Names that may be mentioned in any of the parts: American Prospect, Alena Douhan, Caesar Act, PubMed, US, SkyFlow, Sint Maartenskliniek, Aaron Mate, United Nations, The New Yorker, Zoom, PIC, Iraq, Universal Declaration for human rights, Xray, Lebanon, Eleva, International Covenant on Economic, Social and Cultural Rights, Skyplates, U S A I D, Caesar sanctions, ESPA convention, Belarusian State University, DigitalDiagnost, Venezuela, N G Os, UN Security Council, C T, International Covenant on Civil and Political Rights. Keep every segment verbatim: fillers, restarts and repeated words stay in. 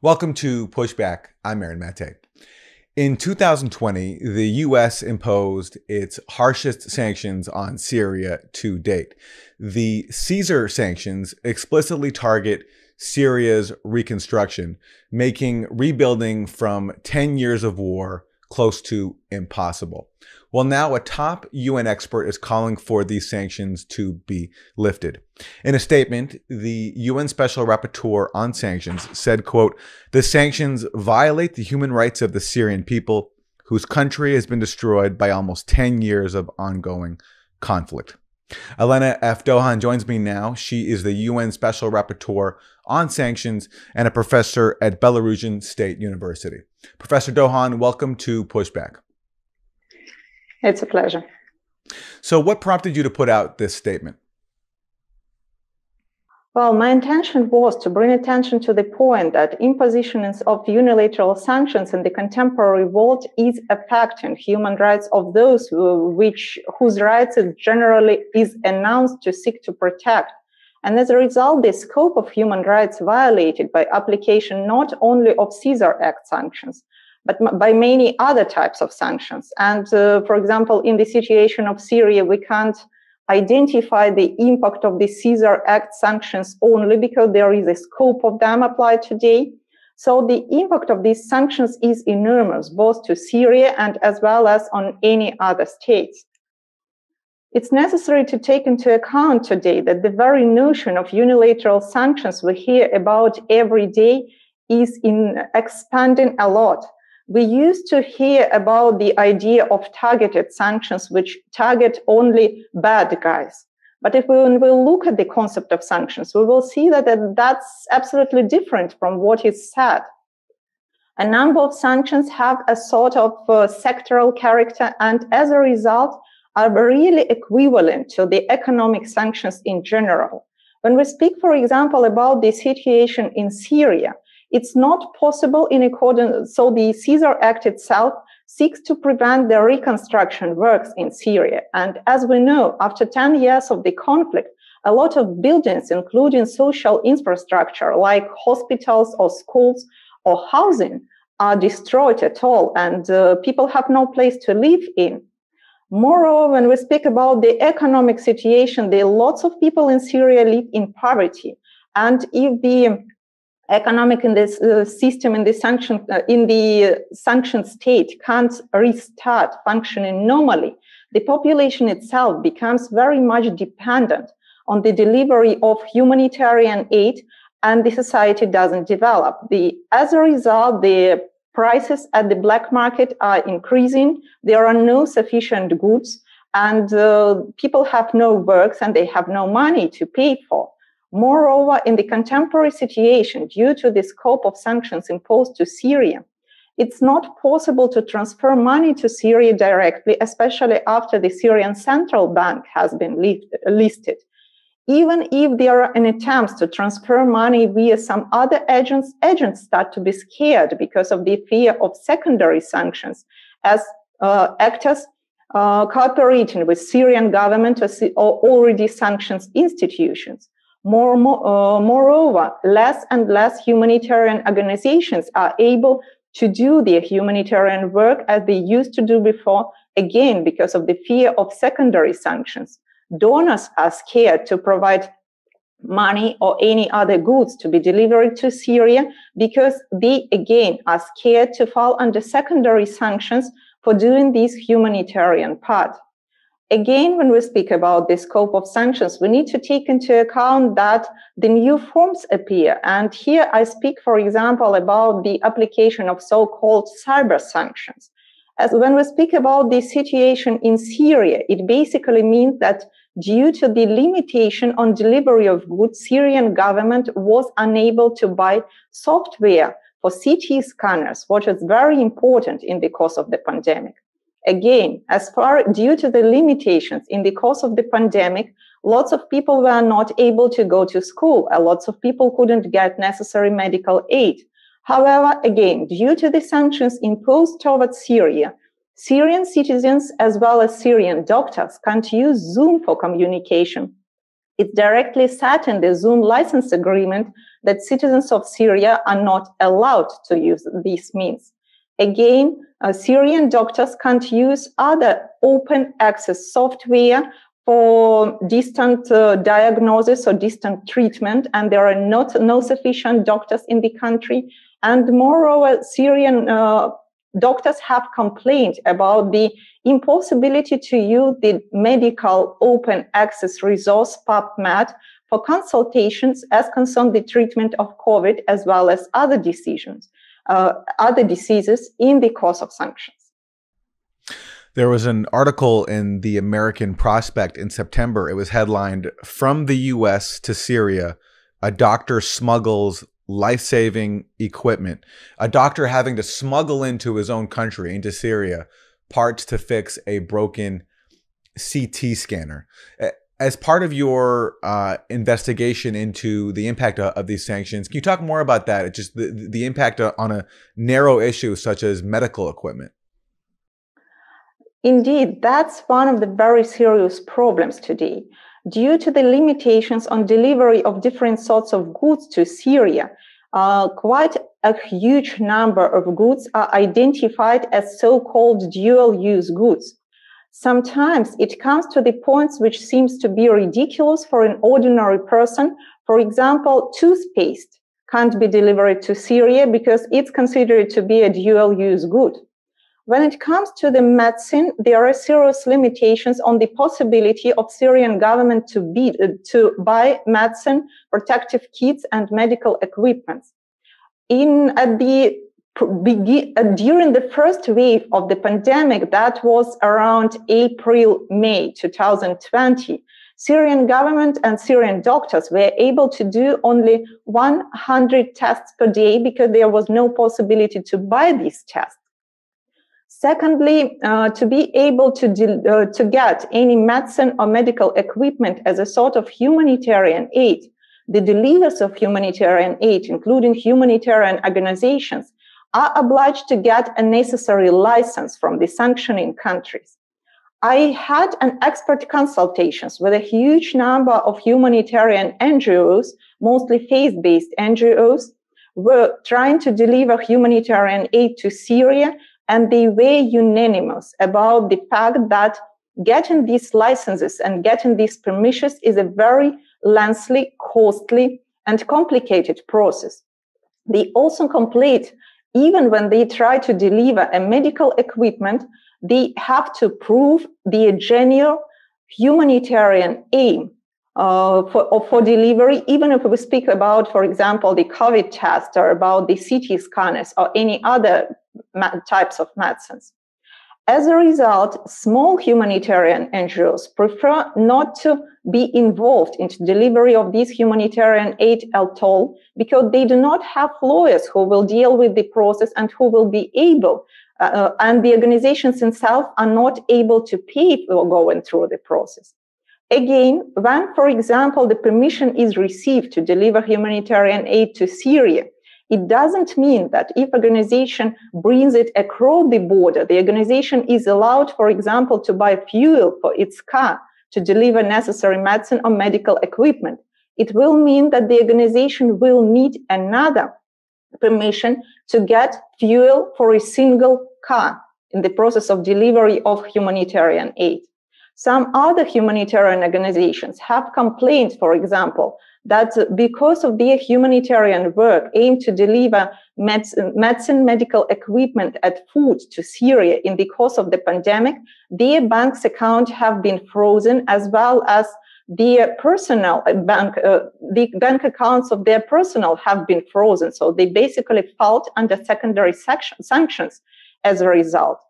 Welcome to Pushback. I'm Aaron Mate. In two thousand twenty, the U S imposed its harshest sanctions on Syria to date. The Caesar sanctions explicitly target Syria's reconstruction, making rebuilding from ten years of war close to impossible. Well, now a top U N expert is calling for these sanctions to be lifted. In a statement, the U N Special Rapporteur on Sanctions said, quote, "The sanctions violate the human rights of the Syrian people, whose country has been destroyed by almost ten years of ongoing conflict." Alena Douhan joins me now. She is the U N Special Rapporteur on Sanctions and a professor at Belarusian State University. Professor Douhan, welcome to Pushback. It's a pleasure. So what prompted you to put out this statement? Well, my intention was to bring attention to the point that imposition of unilateral sanctions in the contemporary world is affecting human rights of those who, which whose rights it generally is announced to seek to protect. And as a result, the scope of human rights violated by application not only of Caesar Act sanctions, but by many other types of sanctions. And uh, for example, in the situation of Syria, we can't identify the impact of the Caesar Act sanctions only because there is a scope of them applied today. So the impact of these sanctions is enormous, both to Syria and as well as on any other states. It's necessary to take into account today that the very notion of unilateral sanctions we hear about every day is in expanding a lot. We used to hear about the idea of targeted sanctions, which target only bad guys. But if we will look at the concept of sanctions, we will see that that's absolutely different from what is said. A number of sanctions have a sort of uh, sectoral character, and as a result, are really equivalent to the economic sanctions in general. When we speak, for example, about the situation in Syria, it's not possible in accordance, so the Caesar Act itself seeks to prevent the reconstruction works in Syria. And as we know, after ten years of the conflict, a lot of buildings, including social infrastructure like hospitals or schools or housing, are destroyed at all, and uh, people have no place to live in. Moreover, when we speak about the economic situation, there are lots of people in Syria live in poverty. And if the economic in this uh, system in the sanction uh, in the uh, sanctioned state can't restart functioning normally, the population itself becomes very much dependent on the delivery of humanitarian aid, and the society doesn't develop. The as a result, the prices at the black market are increasing. There are no sufficient goods, and uh, people have no works, and they have no money to pay for. Moreover, in the contemporary situation, due to the scope of sanctions imposed to Syria, it's not possible to transfer money to Syria directly, especially after the Syrian Central Bank has been listed. Even if there are attempts to transfer money via some other agents, agents start to be scared because of the fear of secondary sanctions, as uh, actors uh, cooperating with Syrian government or, or already sanctioned institutions. More, more, uh, moreover, less and less humanitarian organizations are able to do their humanitarian work as they used to do before, again, because of the fear of secondary sanctions. Donors are scared to provide money or any other goods to be delivered to Syria because they, again, are scared to fall under secondary sanctions for doing this humanitarian part. Again, when we speak about the scope of sanctions, we need to take into account that the new forms appear. And here I speak, for example, about the application of so-called cyber sanctions. As when we speak about the situation in Syria, it basically means that due to the limitation on delivery of goods, Syrian government was unable to buy software for C T scanners, which is very important in the course of the pandemic. Again, as far due to the limitations in the course of the pandemic, lots of people were not able to go to school, and lots of people couldn't get necessary medical aid. However, again, due to the sanctions imposed towards Syria, Syrian citizens as well as Syrian doctors can't use Zoom for communication. It directly said in the Zoom license agreement that citizens of Syria are not allowed to use these means. Again, uh, Syrian doctors can't use other open access software for distant uh, diagnosis or distant treatment, and there are not no sufficient doctors in the country. And moreover, Syrian uh, doctors have complained about the impossibility to use the medical open access resource PubMed for consultations as concerned the treatment of COVID as well as other decisions, uh, other diseases in the course of sanctions. There was an article in the American Prospect in September. It was headlined, "From the U S to Syria, a doctor smuggles life-saving equipment." A doctor having to smuggle into his own country, into Syria, parts to fix a broken C T scanner. As part of your uh, investigation into the impact of, of these sanctions, can you talk more about that? It's just the, the impact on a narrow issue such as medical equipment. Indeed, that's one of the very serious problems today. Due to the limitations on delivery of different sorts of goods to Syria, uh, quite a huge number of goods are identified as so-called dual-use goods. Sometimes it comes to the points which seems to be ridiculous for an ordinary person. For example, toothpaste can't be delivered to Syria because it's considered to be a dual-use good. When it comes to the medicine, there are serious limitations on the possibility of Syrian government to, be, to buy medicine, protective kits, and medical equipment. In at the during the first wave of the pandemic, that was around April, May two thousand twenty, Syrian government and Syrian doctors were able to do only one hundred tests per day because there was no possibility to buy these tests. Secondly, uh, to be able to, uh, to get any medicine or medical equipment as a sort of humanitarian aid, the deliverers of humanitarian aid, including humanitarian organizations, are obliged to get a necessary license from the sanctioning countries. I had an expert consultations with a huge number of humanitarian N G Os, mostly faith-based N G Os, were trying to deliver humanitarian aid to Syria, and they were unanimous about the fact that getting these licenses and getting these permissions is a very lengthy, costly, and complicated process. They also complained, even when they try to deliver a medical equipment, they have to prove the general humanitarian aim uh, for, or for delivery, even if we speak about, for example, the COVID test or about the C T scanners or any other types of medicines. As a result, small humanitarian N G Os prefer not to be involved in the delivery of this humanitarian aid at all because they do not have lawyers who will deal with the process and who will be able, uh, and the organizations themselves are not able to pay for going through the process. Again, when, for example, the permission is received to deliver humanitarian aid to Syria, it doesn't mean that if organization brings it across the border, the organization is allowed, for example, to buy fuel for its car to deliver necessary medicine or medical equipment. It will mean that the organization will need another permission to get fuel for a single car in the process of delivery of humanitarian aid. Some other humanitarian organizations have complained, for example, that because of their humanitarian work aimed to deliver medicine, medical equipment, and food to Syria in the course of the pandemic, their bank's accounts have been frozen, as well as their personal bank, uh, the bank accounts of their personnel have been frozen. So they basically fell under secondary sanctions as a result.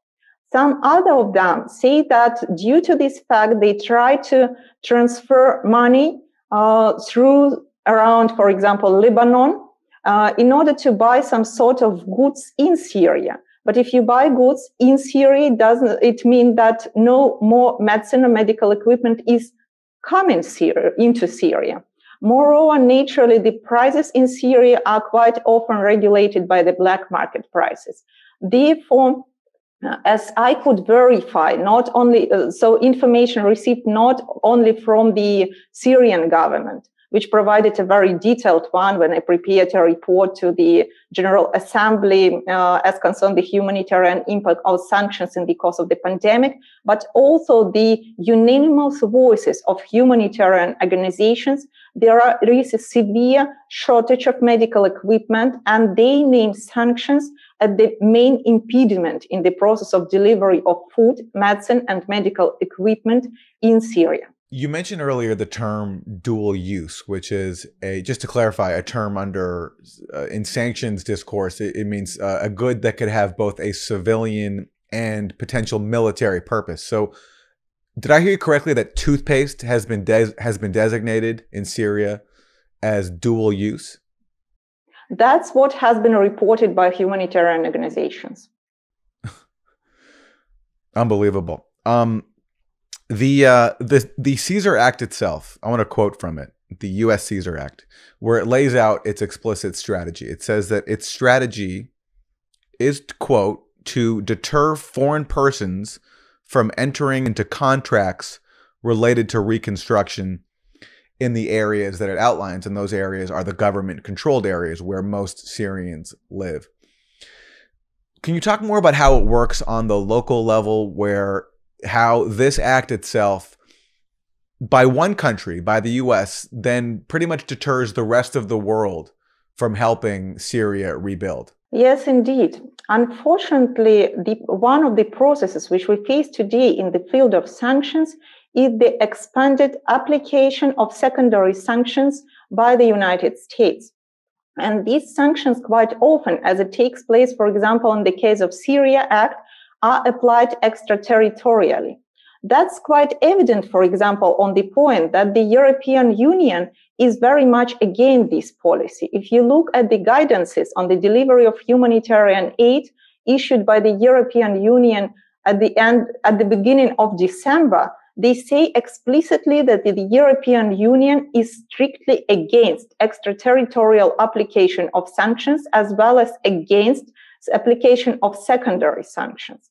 Some other of them say that due to this fact, they try to transfer money Uh, through around, for example, Lebanon, uh, in order to buy some sort of goods in Syria. But if you buy goods in Syria, doesn't it mean that no more medicine or medical equipment is coming Syria, into Syria? Moreover, naturally, the prices in Syria are quite often regulated by the black market prices. Therefore, As I could verify, not only uh, so information received not only from the Syrian government, which provided a very detailed one when I prepared a report to the General Assembly uh, as concerned the humanitarian impact of sanctions in the course of the pandemic, but also the unanimous voices of humanitarian organizations. There, are, there is a severe shortage of medical equipment, and they name sanctions as the main impediment in the process of delivery of food, medicine, and medical equipment in Syria. You mentioned earlier the term dual use, which is a, just to clarify, a term under uh, in sanctions discourse. It, it means uh, a good that could have both a civilian and potential military purpose. So did I hear you correctly that toothpaste has been des has been designated in Syria as dual use? That's what has been reported by humanitarian organizations. Unbelievable. Um, The, uh, the, the Caesar Act itself, I want to quote from it, the U S Caesar Act, where it lays out its explicit strategy. It says that its strategy is, quote, to deter foreign persons from entering into contracts related to reconstruction in the areas that it outlines, and those areas are the government-controlled areas where most Syrians live. Can you talk more about how it works on the local level, where how this act itself by one country, by the U S, then pretty much deters the rest of the world from helping Syria rebuild? Yes, indeed. Unfortunately, the, one of the processes which we face today in the field of sanctions is the expanded application of secondary sanctions by the United States. And these sanctions quite often, as it takes place, for example, in the case of Syria Act, are applied extraterritorially. That's quite evident, for example, on the point that the European Union is very much against this policy. If you look at the guidances on the delivery of humanitarian aid issued by the European Union at the end, at the beginning of December, they say explicitly that the European Union is strictly against extraterritorial application of sanctions, as well as against application of secondary sanctions.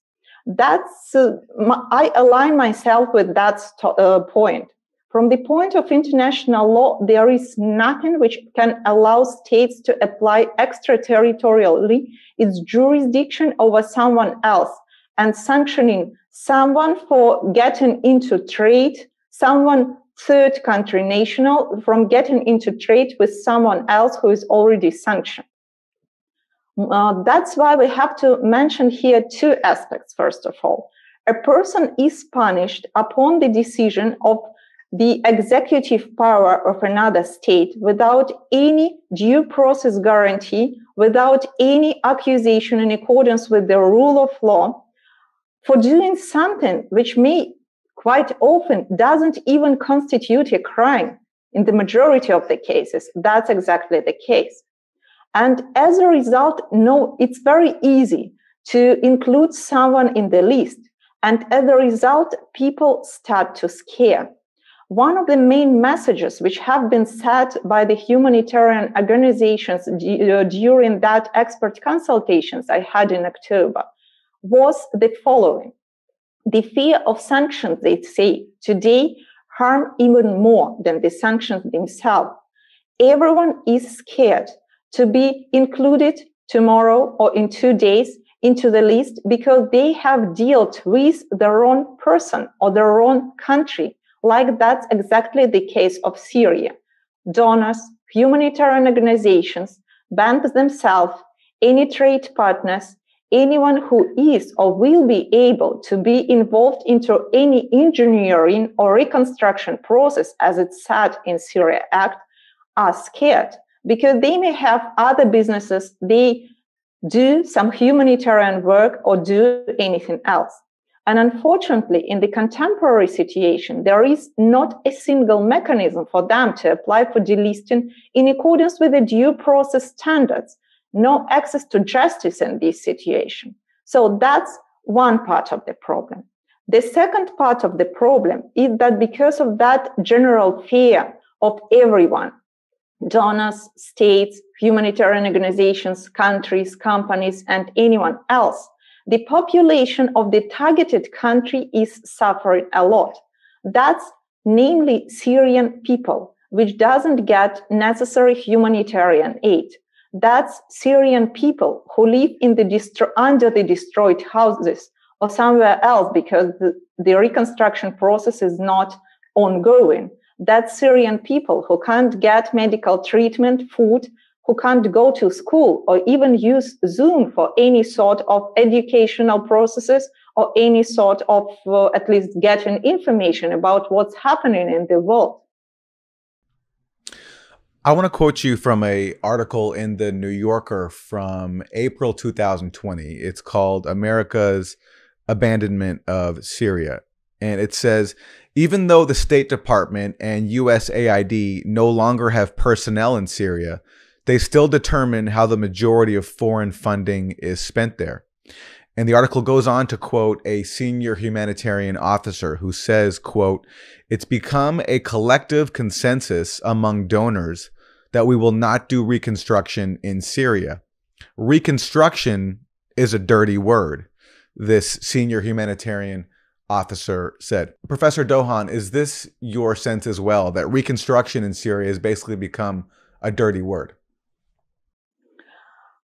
That's, uh, my, I align myself with that uh, point. From the point of international law, there is nothing which can allow states to apply extraterritorially its jurisdiction over someone else and sanctioning someone for getting into trade, someone third country national from getting into trade with someone else who is already sanctioned. Uh, that's why we have to mention here two aspects. First of all, a person is punished upon the decision of the executive power of another state without any due process guarantee, without any accusation in accordance with the rule of law, for doing something which may quite often doesn't even constitute a crime in the majority of the cases. That's exactly the case. And as a result, no, it's very easy to include someone in the list. And as a result, people start to scare. One of the main messages which have been set by the humanitarian organizations during that expert consultations I had in October was the following. The fear of sanctions, they say, today harm even more than the sanctions themselves. Everyone is scared to be included tomorrow or in two days into the list because they have dealt with the wrong person or the wrong country, like that's exactly the case of Syria. Donors, humanitarian organizations, banks themselves, any trade partners, anyone who is or will be able to be involved into any engineering or reconstruction process, as it's said in Syria Act, are scared, because they may have other businesses, they do some humanitarian work or do anything else. And unfortunately, in the contemporary situation, there is not a single mechanism for them to apply for delisting in accordance with the due process standards, no access to justice in this situation. So that's one part of the problem. The second part of the problem is that because of that general fear of everyone, donors, states, humanitarian organizations, countries, companies, and anyone else, the population of the targeted country is suffering a lot. That's namely Syrian people, which doesn't get necessary humanitarian aid. That's Syrian people who live in the distro- under the destroyed houses or somewhere else because the, the reconstruction process is not ongoing. That's Syrian people who can't get medical treatment, food, who can't go to school or even use Zoom for any sort of educational processes or any sort of uh, at least getting information about what's happening in the world. I want to quote you from an article in The New Yorker from April two thousand twenty. It's called America's Abandonment of Syria. And it says, even though the State Department and U S A I D no longer have personnel in Syria, they still determine how the majority of foreign funding is spent there. And the article goes on to quote a senior humanitarian officer who says, quote, "It's become a collective consensus among donors that we will not do reconstruction in Syria. Reconstruction is a dirty word," this senior humanitarian officer said. Professor Douhan, is this your sense as well, that reconstruction in Syria has basically become a dirty word?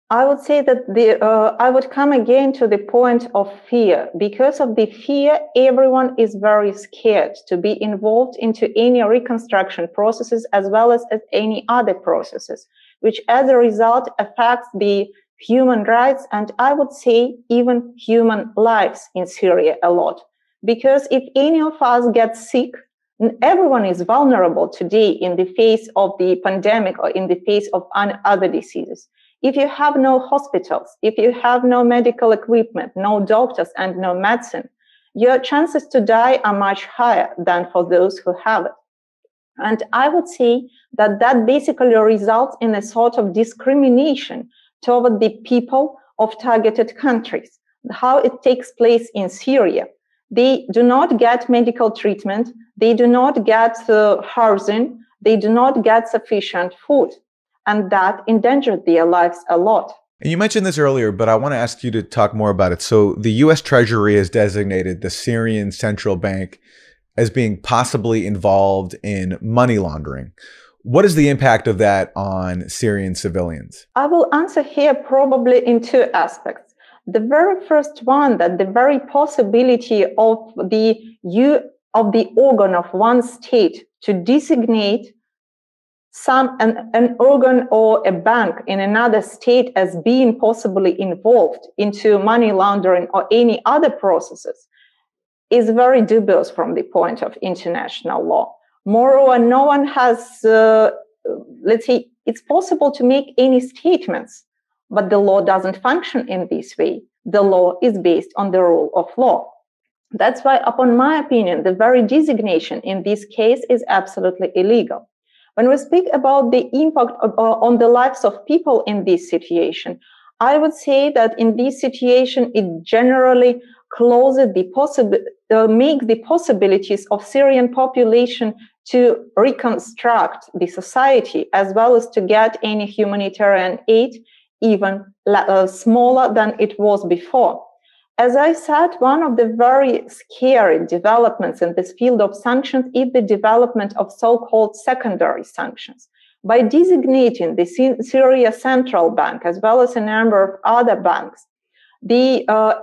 I would say that the, uh, I would come again to the point of fear. Because of the fear, everyone is very scared to be involved into any reconstruction processes as well as, as any other processes, which as a result affects the human rights and I would say even human lives in Syria a lot. Because if any of us gets sick, everyone is vulnerable today in the face of the pandemic or in the face of other diseases. If you have no hospitals, if you have no medical equipment, no doctors and no medicine, your chances to die are much higher than for those who have it. And I would say that that basically results in a sort of discrimination toward the people of targeted countries, how it takes place in Syria. They do not get medical treatment, they do not get uh, housing, they do not get sufficient food. And that endangered their lives a lot. And you mentioned this earlier, but I want to ask you to talk more about it. So the U S Treasury has designated the Syrian Central Bank as being possibly involved in money laundering. What is the impact of that on Syrian civilians? I will answer here probably in two aspects. The very first one, that the very possibility of the, of the organ of one state to designate some an, an organ or a bank in another state as being possibly involved into money laundering or any other processes is very dubious from the point of international law. Moreover, no one has, uh, let's say, it's possible to make any statements, but the law doesn't function in this way. The law is based on the rule of law. That's why, upon my opinion, the very designation in this case is absolutely illegal. When we speak about the impact of, uh, on the lives of people in this situation, I would say that in this situation, it generally closes the possible, uh, make the possibilities of Syrian population to reconstruct the society as well as to get any humanitarian aid even uh, smaller than it was before. As I said, one of the very scary developments in this field of sanctions is the development of so-called secondary sanctions. By designating the Syria Central Bank as well as a number of other banks, the, uh,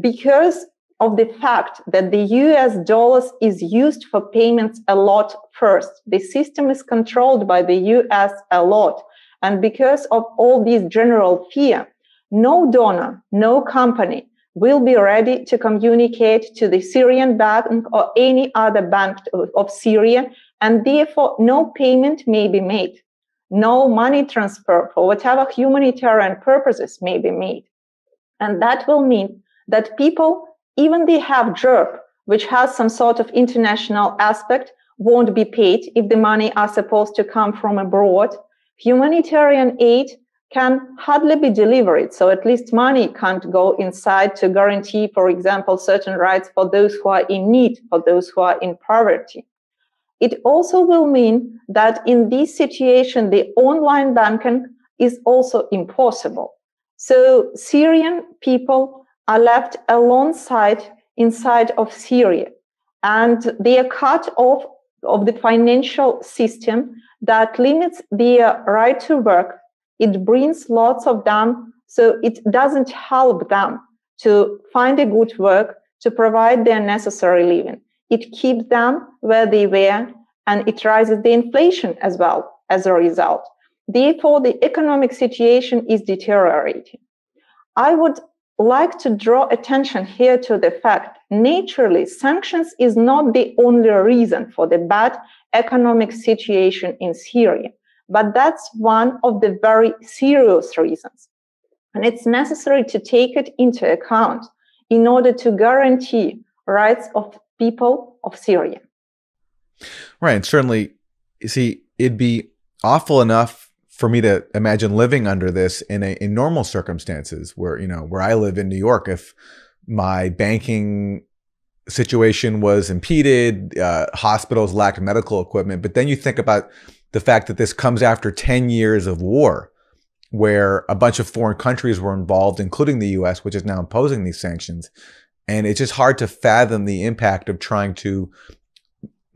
because of the fact that the U S dollars is used for payments a lot first, the system is controlled by the U S a lot. And because of all this general fear, no donor, no company will be ready to communicate to the Syrian bank or any other bank of Syria, and therefore no payment may be made, no money transfer for whatever humanitarian purposes may be made. And that will mean that people, even they have J E R P, which has some sort of international aspect, won't be paid if the money are supposed to come from abroad. Humanitarian aid can hardly be delivered. So at least money can't go inside to guarantee, for example, certain rights for those who are in need, for those who are in poverty. It also will mean that in this situation, the online banking is also impossible. So Syrian people are left alongside inside of Syria, and they are cut off of the financial system that limits their right to work. It brings lots of them, so it doesn't help them to find a good work, to provide their necessary living. It keeps them where they were, and it raises the inflation as well as a result. Therefore, the economic situation is deteriorating. I would like to draw attention here to the fact, naturally, sanctions is not the only reason for the bad economic situation in Syria, but that's one of the very serious reasons. And it's necessary to take it into account in order to guarantee rights of people of Syria. Right. And certainly, you see, it'd be awful enough for me to imagine living under this in a, in normal circumstances where, you know, where I live in New York, if my banking situation was impeded, uh, hospitals lacked medical equipment. But then you think about the fact that this comes after ten years of war, where a bunch of foreign countries were involved, including the U S, which is now imposing these sanctions. And it's just hard to fathom the impact of trying to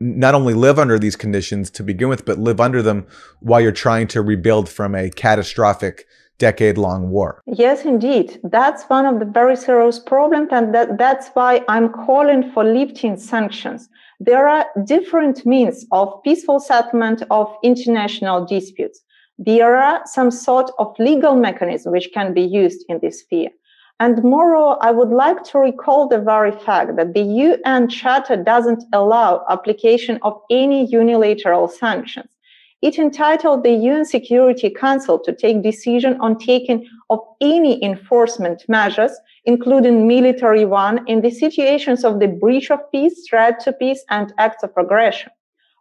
not only live under these conditions to begin with, but live under them while you're trying to rebuild from a catastrophic decade-long war. Yes, indeed. That's one of the very serious problems, and that, that's why I'm calling for lifting sanctions. There are different means of peaceful settlement of international disputes. There are some sort of legal mechanism which can be used in this sphere. And moreover, I would like to recall the very fact that the U N Charter doesn't allow application of any unilateral sanctions. It entitled the U N Security Council to take decision on taking of any enforcement measures, including military one, in the situations of the breach of peace, threat to peace, and acts of aggression.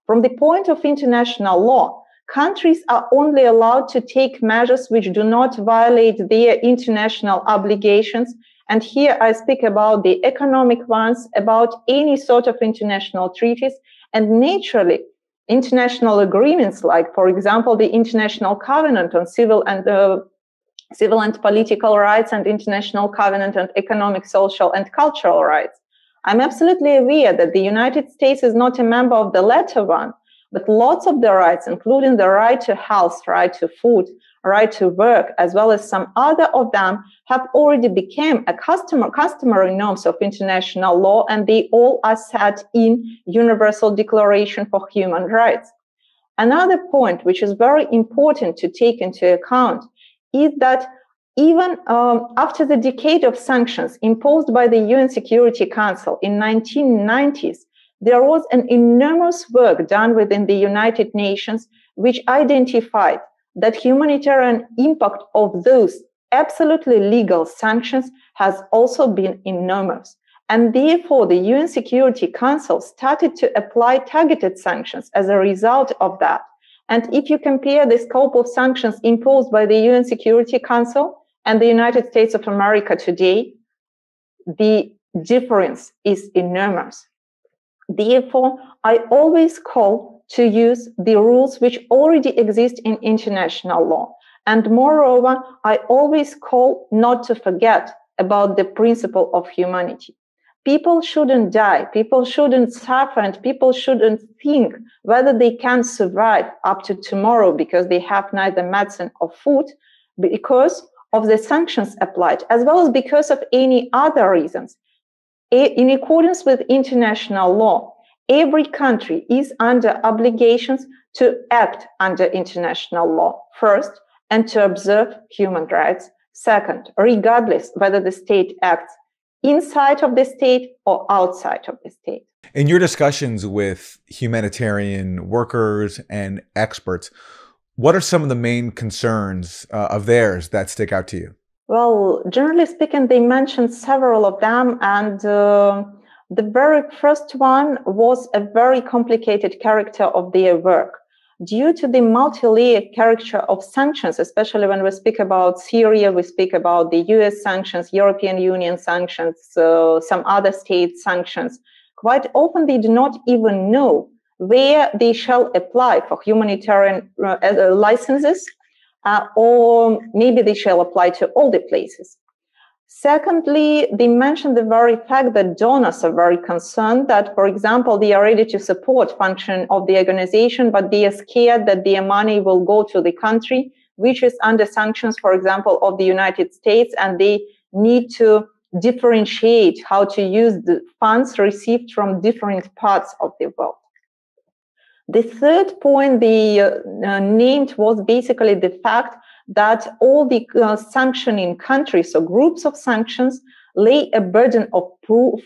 From the point of international law, countries are only allowed to take measures which do not violate their international obligations. And here I speak about the economic ones, about any sort of international treaties, and naturally, international agreements like, for example, the International Covenant on Civil and uh, Civil and Political Rights and International Covenant on Economic, Social and Cultural Rights. I'm absolutely aware that the United States is not a member of the latter one, but lots of the rights, including the right to health, right to food, right to work, as well as some other of them, have already become a customer, customary norms of international law, and they all are set in Universal Declaration for Human Rights. Another point which is very important to take into account is that even um, after the decade of sanctions imposed by the U N Security Council in nineteen nineties, there was an enormous work done within the United Nations which identified that humanitarian impact of those absolutely legal sanctions has also been enormous. And therefore, the U N Security Council started to apply targeted sanctions as a result of that. And if you compare the scope of sanctions imposed by the U N Security Council and the United States of America today, the difference is enormous. Therefore, I always call to use the rules which already exist in international law. And moreover, I always call not to forget about the principle of humanity. People shouldn't die, people shouldn't suffer, and people shouldn't think whether they can survive up to tomorrow because they have neither medicine or food, because of the sanctions applied, as well as because of any other reasons. In accordance with international law, every country is under obligations to act under international law, first, and to observe human rights, second, regardless whether the state acts inside of the state or outside of the state. In your discussions with humanitarian workers and experts, what are some of the main concerns uh, of theirs that stick out to you? Well, generally speaking, they mentioned several of them, and uh, the very first one was a very complicated character of their work. Due to the multi-layered character of sanctions, especially when we speak about Syria, we speak about the U S sanctions, European Union sanctions, uh, some other state sanctions, quite often they do not even know where they shall apply for humanitarian uh, licenses. Uh, or maybe they shall apply to all the places. Secondly, they mentioned the very fact that donors are very concerned that, for example, they are ready to support function of the organization, but they are scared that their money will go to the country, which is under sanctions, for example, of the United States, and they need to differentiate how to use the funds received from different parts of the world. The third point they uh, uh, named was basically the fact that all the uh, sanctioning countries or groups of sanctions lay a burden of proof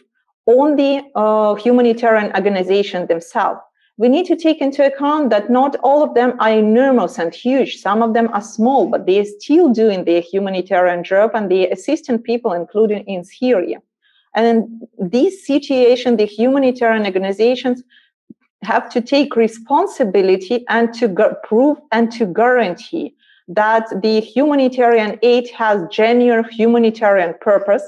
on the uh, humanitarian organization themselves. We need to take into account that not all of them are enormous and huge. Some of them are small, but they are still doing their humanitarian job and they are assisting people, including in Syria. And in this situation, the humanitarian organizations have to take responsibility and to prove and to guarantee that the humanitarian aid has genuine humanitarian purpose.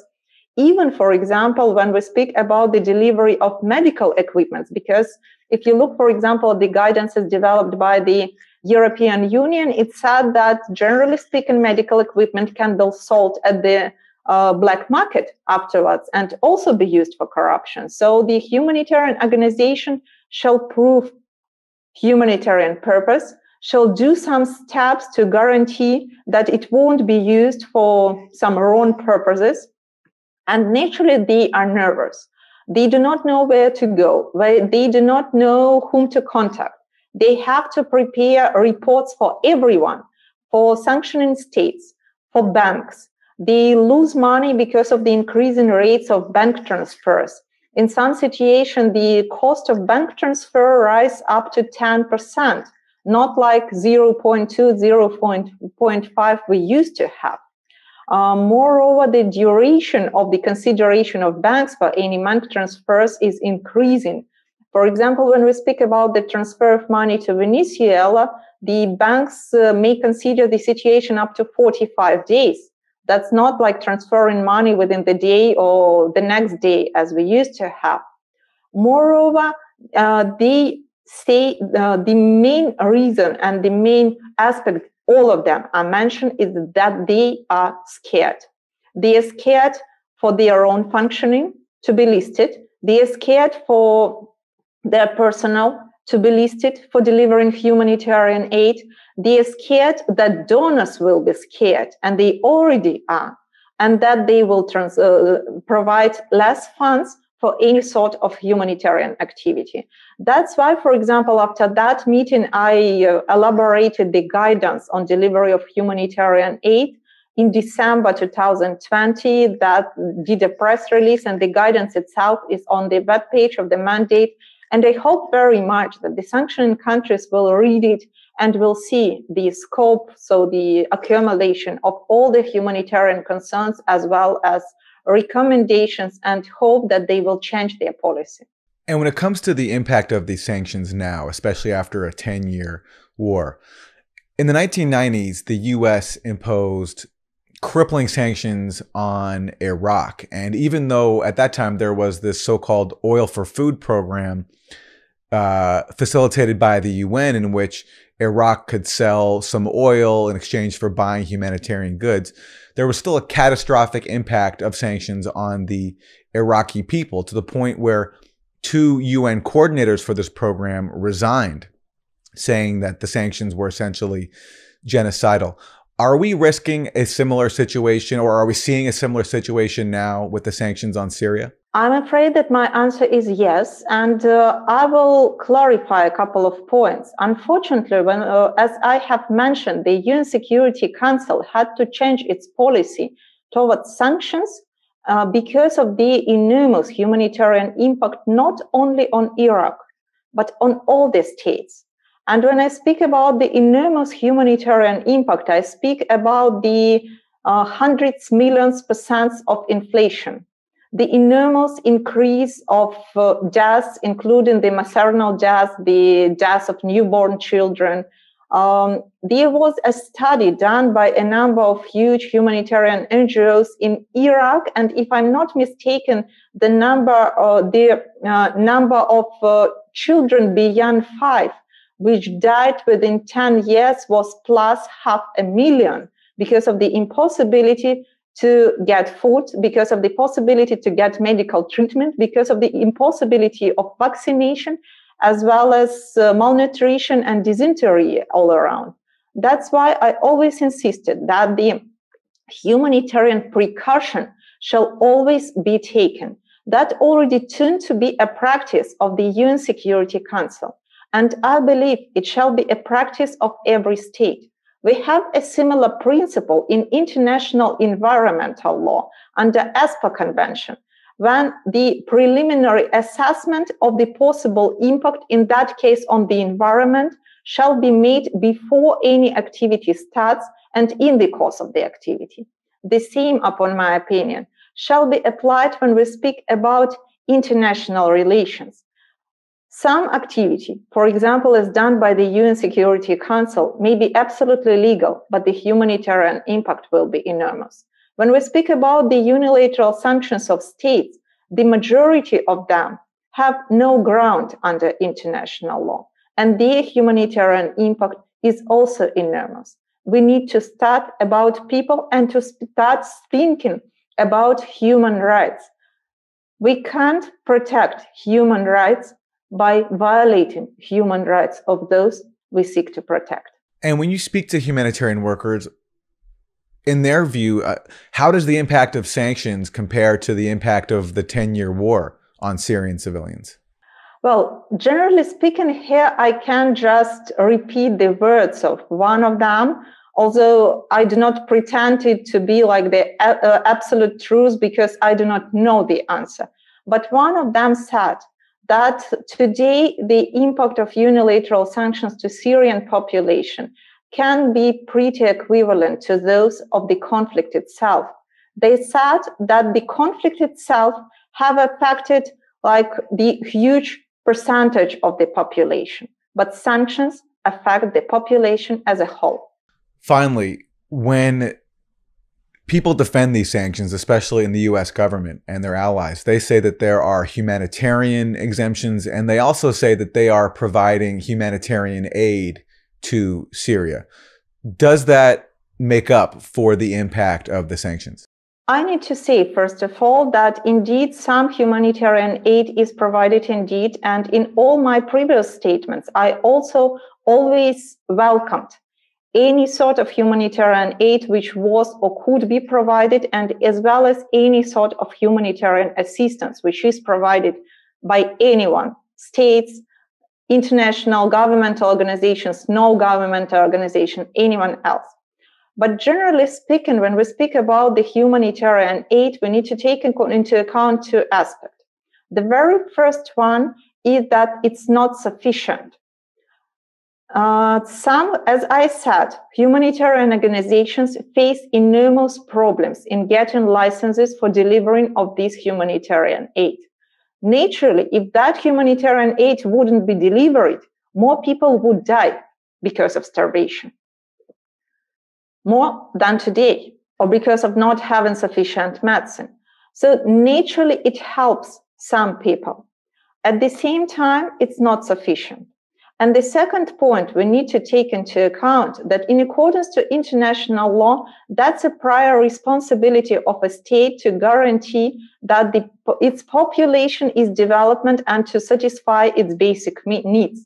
Even, for example, when we speak about the delivery of medical equipment, because if you look, for example, at the guidances developed by the European Union, it said that, generally speaking, medical equipment can be sold at the uh, black market afterwards and also be used for corruption. So the humanitarian organization shall prove humanitarian purpose, shall do some steps to guarantee that it won't be used for some wrong purposes. And naturally, they are nervous. They do not know where to go. They do not know whom to contact. They have to prepare reports for everyone, for sanctioning states, for banks. They lose money because of the increasing rates of bank transfers. In some situations, the cost of bank transfer rise up to ten percent, not like zero point two, zero point five we used to have. Uh, moreover, the duration of the consideration of banks for any bank transfers is increasing. For example, when we speak about the transfer of money to Venezuela, the banks uh, may consider the situation up to forty-five days. That's not like transferring money within the day or the next day as we used to have. Moreover, uh, they say uh, the main reason and the main aspect all of them are mentioned is that they are scared. They are scared for their own functioning to be listed. They are scared for their personnel to be listed for delivering humanitarian aid. They are scared that donors will be scared, and they already are, and that they will trans uh, provide less funds for any sort of humanitarian activity. That's why, for example, after that meeting, I uh, elaborated the guidance on delivery of humanitarian aid in December two thousand twenty that did a press release, and the guidance itself is on the webpage of the mandate. And I hope very much that the sanctioning countries will read it and will see the scope, so the accumulation of all the humanitarian concerns as well as recommendations, and hope that they will change their policy. And when it comes to the impact of these sanctions now, especially after a ten-year war, in the nineteen nineties, the U S imposed crippling sanctions on Iraq. And even though at that time there was this so-called oil for food program uh, facilitated by the U N in which Iraq could sell some oil in exchange for buying humanitarian goods, there was still a catastrophic impact of sanctions on the Iraqi people, to the point where two U N coordinators for this program resigned, saying that the sanctions were essentially genocidal. Are we risking a similar situation, or are we seeing a similar situation now with the sanctions on Syria? I'm afraid that my answer is yes, and uh, I will clarify a couple of points. Unfortunately, when, uh, as I have mentioned, the U N Security Council had to change its policy towards sanctions uh, because of the enormous humanitarian impact, not only on Iraq, but on all the states. And when I speak about the enormous humanitarian impact, I speak about the uh, hundreds, millions, percents of inflation, the enormous increase of uh, deaths, including the maternal death, the death of newborn children. Um, there was a study done by a number of huge humanitarian N G Os in Iraq, and if I'm not mistaken, the number, uh, the uh, number of uh, children beyond five, which died within ten years, was plus half a million because of the impossibility to get food, because of the possibility to get medical treatment, because of the impossibility of vaccination, as well as uh, malnutrition and dysentery all around. That's why I always insisted that the humanitarian precaution shall always be taken. That already turned to be a practice of the U N Security Council. And I believe it shall be a practice of every state. We have a similar principle in international environmental law under E S P A convention, when the preliminary assessment of the possible impact, in that case on the environment, shall be made before any activity starts and in the course of the activity. The same, upon my opinion, shall be applied when we speak about international relations. Some activity, for example, as done by the U N Security Council, may be absolutely legal, but the humanitarian impact will be enormous. When we speak about the unilateral sanctions of states, the majority of them have no ground under international law, and their humanitarian impact is also enormous. We need to start about people and to start thinking about human rights. We can't protect human rights by violating human rights of those we seek to protect. And when you speak to humanitarian workers, in their view, uh, how does the impact of sanctions compare to the impact of the ten-year war on Syrian civilians? Well, generally speaking, here I can just repeat the words of one of them, although I do not pretend it to be like the uh, absolute truth, because I do not know the answer. But one of them said that today the impact of unilateral sanctions to Syrian population can be pretty equivalent to those of the conflict itself. They said that the conflict itself have affected like the huge percentage of the population, but sanctions affect the population as a whole. Finally, when people defend these sanctions, especially in the U S government and their allies, they say that there are humanitarian exemptions, and they also say that they are providing humanitarian aid to Syria. Does that make up for the impact of the sanctions? I need to say, first of all, that indeed some humanitarian aid is provided indeed. And in all my previous statements, I also always welcomed any sort of humanitarian aid which was or could be provided, and as well as any sort of humanitarian assistance which is provided by anyone, states, international governmental organizations, no governmental organization, anyone else. But generally speaking, when we speak about the humanitarian aid, we need to take into account two aspects. The very first one is that it's not sufficient. Uh, some, as I said, humanitarian organizations face enormous problems in getting licenses for delivering of this humanitarian aid. Naturally, if that humanitarian aid wouldn't be delivered, more people would die because of starvation, more than today, or because of not having sufficient medicine. So naturally, it helps some people. At the same time, it's not sufficient. And the second point we need to take into account that in accordance to international law, that's a prior responsibility of a state to guarantee that the, its population is development and to satisfy its basic needs.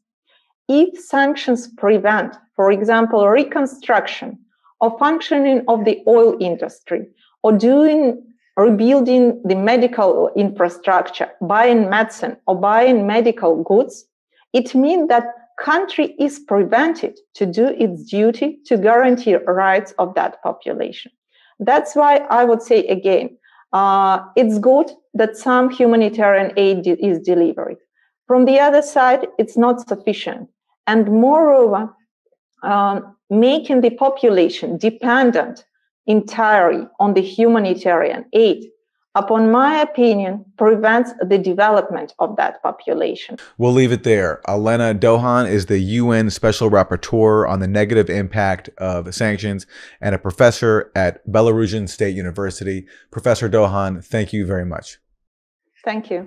If sanctions prevent, for example, reconstruction, or functioning of the oil industry, or doing rebuilding the medical infrastructure, buying medicine or buying medical goods, it means that country is prevented to do its duty to guarantee rights of that population. That's why I would say again, uh, it's good that some humanitarian aid is delivered. From the other side, it's not sufficient. And moreover, Um, making the population dependent entirely on the humanitarian aid, upon my opinion, prevents the development of that population. We'll leave it there. Alena Douhan is the U N Special Rapporteur on the Negative Impact of Sanctions and a professor at Belarusian State University. Professor Douhan, thank you very much. Thank you.